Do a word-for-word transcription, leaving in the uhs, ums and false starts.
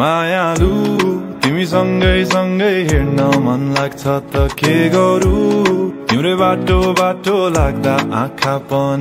मायालु तिमीसँगै सँगै हिँड्न मन लाग्छ त के गरौँ तिम्रो बाटो बाटो लाग्दा आँखा पनि